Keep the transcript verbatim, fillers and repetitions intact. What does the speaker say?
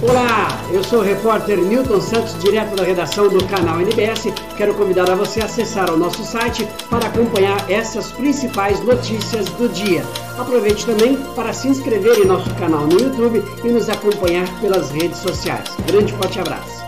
Olá, eu sou o repórter Milton Santos, direto da redação do Canal N B S. Quero convidar a você a acessar o nosso site para acompanhar essas principais notícias do dia. Aproveite também para se inscrever em nosso canal no YouTube e nos acompanhar pelas redes sociais. Grande forte abraço.